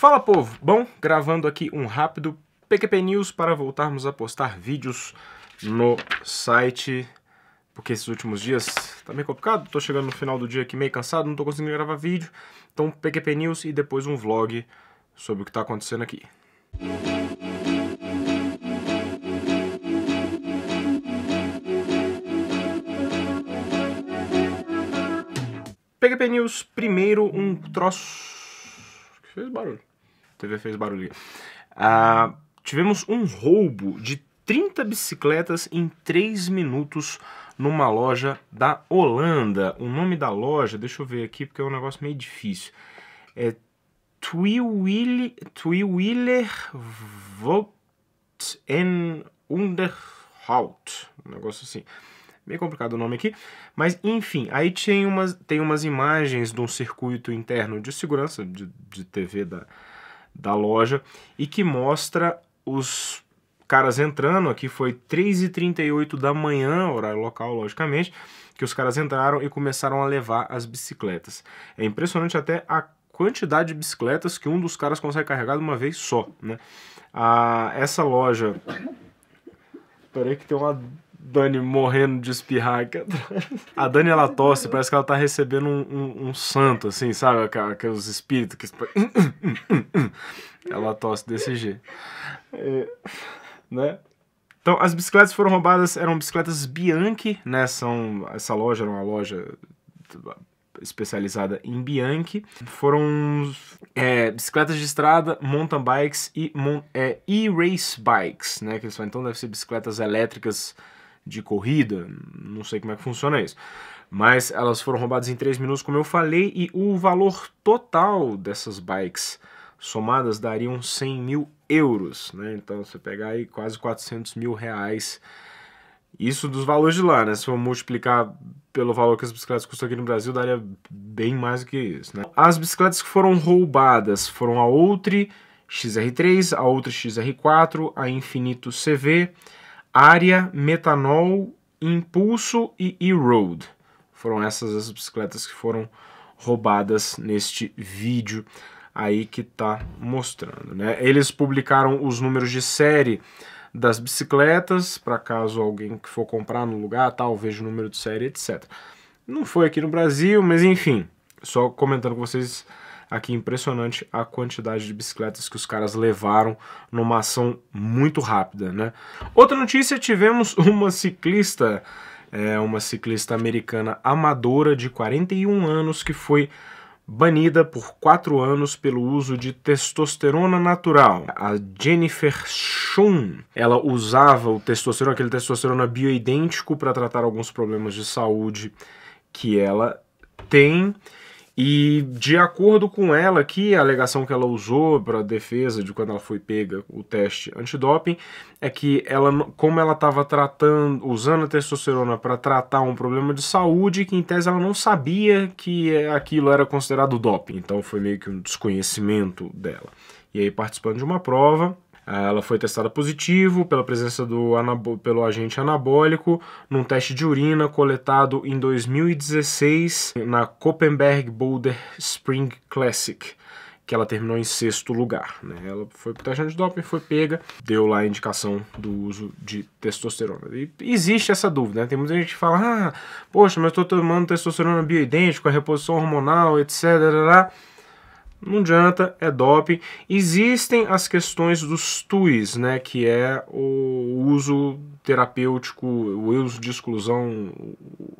Fala, povo! Bom, gravando aqui um rápido PQP News para voltarmos a postar vídeos no site, porque esses últimos dias tá meio complicado, tô chegando no final do dia aqui meio cansado, não tô conseguindo gravar vídeo, então PQP News e depois um vlog sobre o que tá acontecendo aqui. PQP News, primeiro um troço... Fez barulho. A TV fez barulho. Tivemos um roubo de 30 bicicletas em 3 minutos numa loja da Holanda. O nome da loja, deixa eu ver aqui porque é um negócio meio difícil. É Twiwilervolt en Underhout. Um negócio assim. Meio complicado o nome aqui, mas enfim, aí tem umas imagens de um circuito interno de segurança de TV da loja e que mostra os caras entrando. Aqui foi 3h38 da manhã, horário local, logicamente, que os caras entraram e começaram a levar as bicicletas. É impressionante até a quantidade de bicicletas que um dos caras consegue carregar de uma vez só, né? Essa loja... Peraí que tem uma... Dani morrendo de espirrar aqui atrás. A Dani, ela tosse, parece que ela tá recebendo um santo, assim, sabe? Aqueles espíritos que... Ela tosse desse jeito. É, né? Então, as bicicletas foram roubadas, eram bicicletas Bianchi, né? Essa loja era uma loja especializada em Bianchi. Foram bicicletas de estrada, mountain bikes e e-race bikes, né? Que eles falam, então deve ser bicicletas elétricas de corrida, não sei como é que funciona isso, mas elas foram roubadas em 3 minutos, como eu falei, e o valor total dessas bikes somadas dariam 100 mil euros, né? Então você pegar aí quase 400 mil reais, isso dos valores de lá, né? Se eu multiplicar pelo valor que as bicicletas custam aqui no Brasil, daria bem mais do que isso, né? As bicicletas que foram roubadas foram a Otre XR3, a Otre XR4, a Infinito CV Área, Metanol, Impulso e E-Road. Foram essas as bicicletas que foram roubadas neste vídeo aí que tá mostrando, né? Eles publicaram os números de série das bicicletas, para caso alguém que for comprar no lugar, tal, veja o número de série, etc. Não foi aqui no Brasil, mas enfim, só comentando com vocês aqui, impressionante a quantidade de bicicletas que os caras levaram numa ação muito rápida, né? Outra notícia, tivemos uma ciclista americana amadora de 41 anos que foi banida por 4 anos pelo uso de testosterona natural. A Jennifer Schum, ela usava o testosterona, aquele testosterona bioidêntico, para tratar alguns problemas de saúde que ela tem. E de acordo com ela aqui, a alegação que ela usou para defesa de quando ela foi pega o teste antidoping é que ela, como ela estava usando a testosterona para tratar um problema de saúde, que em tese ela não sabia que aquilo era considerado doping, então foi meio que um desconhecimento dela. E aí, participando de uma prova, ela foi testada positivo pela presença pelo agente anabólico num teste de urina coletado em 2016 na Copenberg Boulder Spring Classic, que ela terminou em 6º lugar, né? Ela foi pro teste antidoping, foi pega, deu lá a indicação do uso de testosterona. E existe essa dúvida, né? Tem muita gente que fala, poxa, mas eu tô tomando testosterona bioidêntico, a reposição hormonal, etc. Não adianta, é doping. Existem as questões dos TUIs, né, que é o uso terapêutico, o uso de exclusão,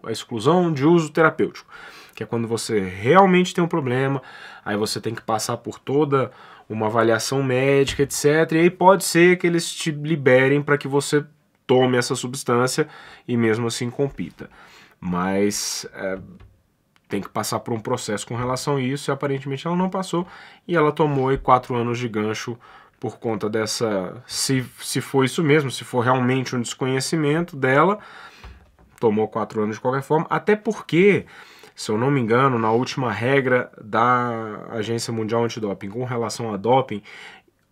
a exclusão de uso terapêutico, que é quando você realmente tem um problema, aí você tem que passar por toda uma avaliação médica, etc. E aí pode ser que eles te liberem para que você tome essa substância e mesmo assim compita. Mas... tem que passar por um processo com relação a isso, e aparentemente ela não passou, e ela tomou aí 4 anos de gancho por conta dessa... Se for isso mesmo, se for realmente um desconhecimento dela, tomou 4 anos de qualquer forma, até porque, se eu não me engano, na última regra da Agência Mundial Antidoping com relação a doping,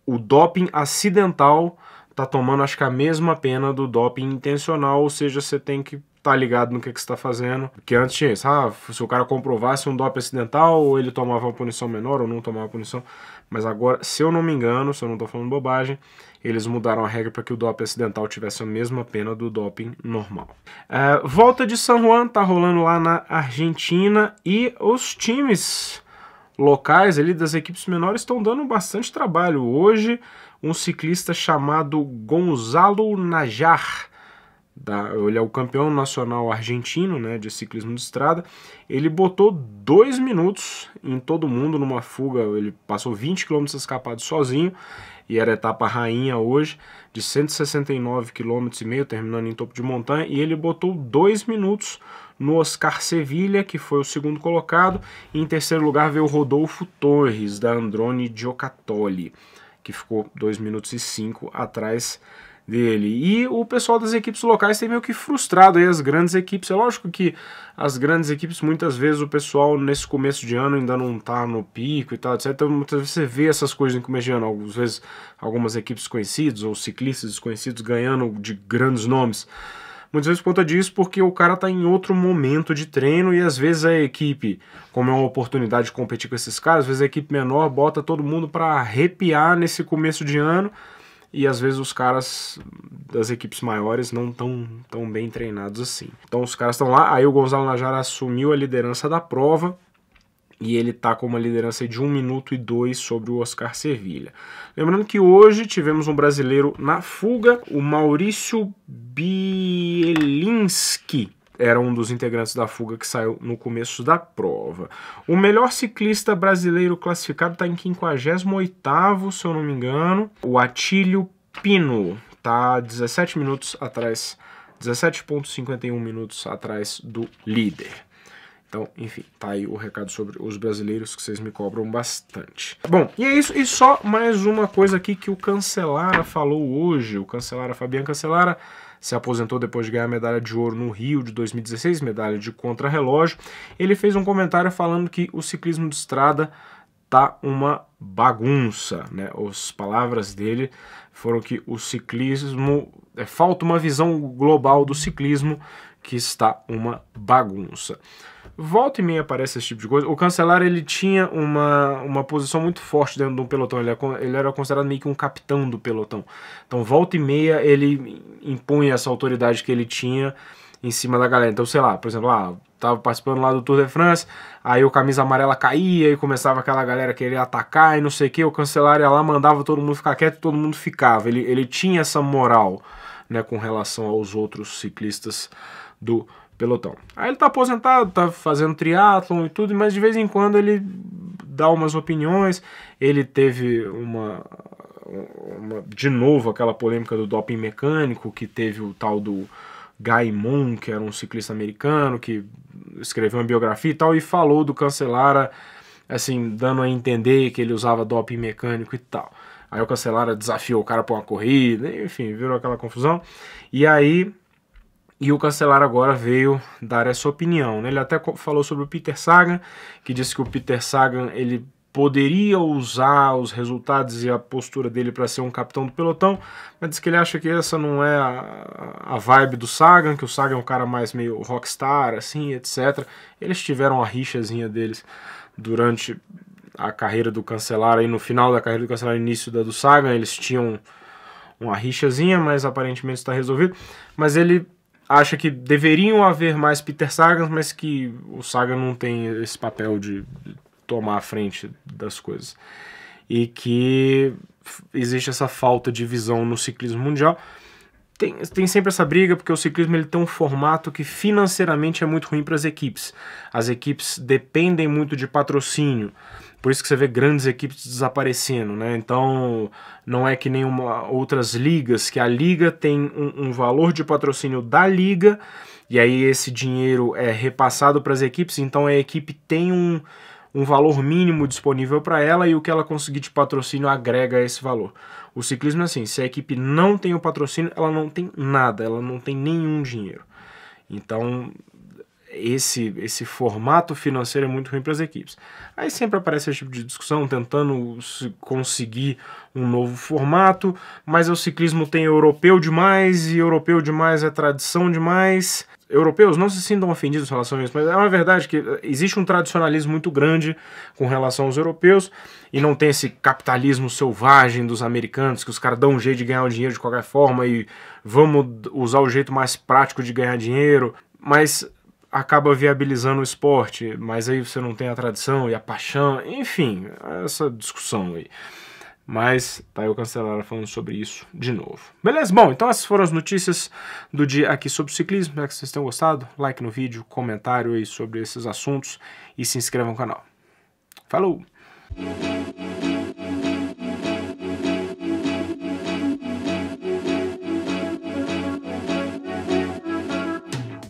o doping acidental tá tomando, acho que a mesma pena do doping intencional, ou seja, você tem que tá ligado no que você tá fazendo. Porque antes tinha isso, se o cara comprovasse um dope acidental, ele tomava uma punição menor ou não tomava punição. Mas agora, se eu não me engano, se eu não tô falando bobagem, eles mudaram a regra para que o doping acidental tivesse a mesma pena do doping normal. Volta de San Juan tá rolando lá na Argentina e os times locais ali das equipes menores estão dando bastante trabalho. Hoje, um ciclista chamado Gonzalo Najar, ele é o campeão nacional argentino, né, de ciclismo de estrada. Ele botou 2 minutos em todo mundo numa fuga. Ele passou 20 km escapado sozinho, e era a etapa rainha hoje, de 169,5 km, terminando em topo de montanha, e ele botou 2 minutos no Oscar Sevilha, que foi o segundo colocado, e em terceiro lugar veio o Rodolfo Torres, da Androne Giocattoli, que ficou 2 minutos e 5 atrás dele. E o pessoal das equipes locais tem meio que frustrado aí as grandes equipes. É lógico que as grandes equipes, muitas vezes o pessoal nesse começo de ano ainda não tá no pico e tal, etc. Então, muitas vezes você vê essas coisas no começo de ano, às vezes algumas equipes desconhecidas ou ciclistas desconhecidos ganhando de grandes nomes. Muitas vezes por conta disso, porque o cara tá em outro momento de treino e às vezes a equipe, como é uma oportunidade de competir com esses caras, às vezes a equipe menor bota todo mundo para arrepiar nesse começo de ano. E às vezes os caras das equipes maiores não estão tão bem treinados assim. Então os caras estão lá, aí o Gonzalo Najar assumiu a liderança da prova e ele está com uma liderança de 1 minuto e 2 sobre o Oscar Sevilha. Lembrando que hoje tivemos um brasileiro na fuga, o Maurício Bielinski. Era um dos integrantes da fuga que saiu no começo da prova. O melhor ciclista brasileiro classificado está em 58º, se eu não me engano. O Atílio Pino está 17 minutos atrás, 17,51 minutos atrás do líder. Então, enfim, tá aí o recado sobre os brasileiros que vocês me cobram bastante. Bom, e é isso. E só mais uma coisa aqui que o Cancellara falou hoje. O Cancellara, Fabián Cancellara, se aposentou depois de ganhar a medalha de ouro no Rio de 2016, medalha de contrarrelógio. Ele fez um comentário falando que o ciclismo de estrada tá uma bagunça, né? As palavras dele foram que o ciclismo, falta uma visão global do ciclismo, que está uma bagunça. Volta e meia aparece esse tipo de coisa. O Cancellara, ele tinha uma posição muito forte dentro de um pelotão. Ele era considerado meio que um capitão do pelotão. Então, volta e meia, ele impunha essa autoridade que ele tinha em cima da galera. Então, sei lá, por exemplo, tava participando lá do Tour de France, aí o camisa amarela caía e começava aquela galera querer atacar e não sei o que. O Cancellara ia lá, mandava todo mundo ficar quieto e todo mundo ficava. Ele tinha essa moral, né, com relação aos outros ciclistas do pelotão. Aí ele tá aposentado, tá fazendo triatlon e tudo, mas de vez em quando ele dá umas opiniões. Ele teve de novo aquela polêmica do doping mecânico, que teve o tal do Guy Moon, que era um ciclista americano, que escreveu uma biografia e tal, e falou do Cancellara, assim, dando a entender que ele usava doping mecânico e tal. Aí o Cancellara desafiou o cara pra uma corrida, enfim, virou aquela confusão. E o Cancellara agora veio dar essa opinião, né? Ele até falou sobre o Peter Sagan, que disse que o Peter Sagan, ele poderia usar os resultados e a postura dele para ser um capitão do pelotão, mas diz que ele acha que essa não é a vibe do Sagan, que o Sagan é um cara mais meio rockstar, assim, etc. Eles tiveram a rixazinha deles durante a carreira do Cancellara, e no final da carreira do Cancellara, início da do Sagan, eles tinham uma rixazinha, mas aparentemente está resolvido. Mas ele acha que deveriam haver mais Peter Sagans, mas que o Sagan não tem esse papel de tomar a frente das coisas. E que existe essa falta de visão no ciclismo mundial. Tem sempre essa briga, porque o ciclismo ele tem um formato que financeiramente é muito ruim para as equipes. As equipes dependem muito de patrocínio. Por isso que você vê grandes equipes desaparecendo, né? Então, não é que nem outras ligas, que a liga tem um valor de patrocínio da liga, e aí esse dinheiro é repassado para as equipes, então a equipe tem um valor mínimo disponível para ela, e o que ela conseguir de patrocínio agrega a esse valor. O ciclismo é assim, se a equipe não tem o patrocínio, ela não tem nada, ela não tem nenhum dinheiro. Então, esse formato financeiro é muito ruim para as equipes. Aí sempre aparece esse tipo de discussão, tentando conseguir um novo formato, mas o ciclismo tem europeu demais, e europeu demais é tradição demais. europeus não se sintam ofendidos em relação a isso, mas é uma verdade que existe um tradicionalismo muito grande com relação aos europeus e não tem esse capitalismo selvagem dos americanos, que os caras dão um jeito de ganhar o dinheiro de qualquer forma e vamos usar o jeito mais prático de ganhar dinheiro, mas acaba viabilizando o esporte, mas aí você não tem a tradição e a paixão, enfim, essa discussão aí. Mas tá aí o Cancellara falando sobre isso de novo. Beleza? Bom, então essas foram as notícias do dia aqui sobre ciclismo. Espero que vocês tenham gostado. Like no vídeo, comentário aí sobre esses assuntos e se inscreva no canal. Falou!